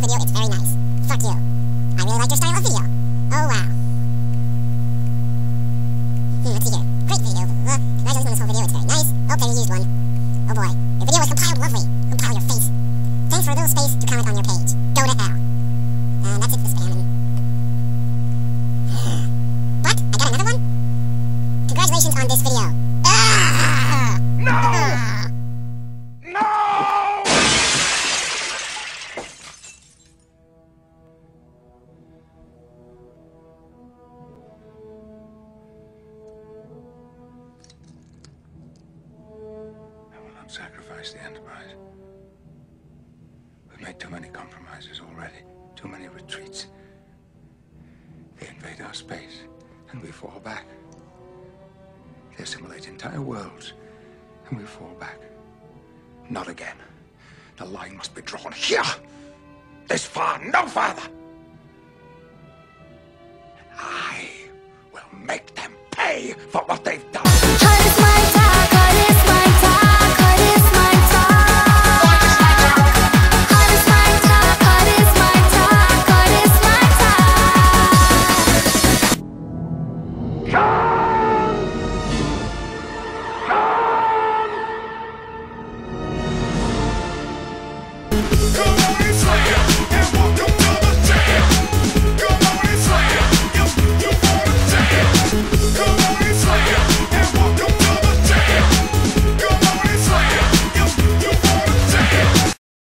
whole video, it's very nice. Fuck you. I really like your style of video. Oh wow. Let's see here. Great video. Congratulations on this whole video, it's very nice. Hope that you used one. Oh boy. Your video was compiled lovely. Compile your face. Thanks for a little space to comment on your page. Go to hell. And that's it for spamming. What? I got another one? Congratulations on this video. No! Sacrifice the enterprise. We've made too many compromises already, too many retreats. They invade our space, and we fall back. They assimilate entire worlds, and we fall back. Not again. The line must be drawn here! This far, no farther! I will make them pay for what they've done!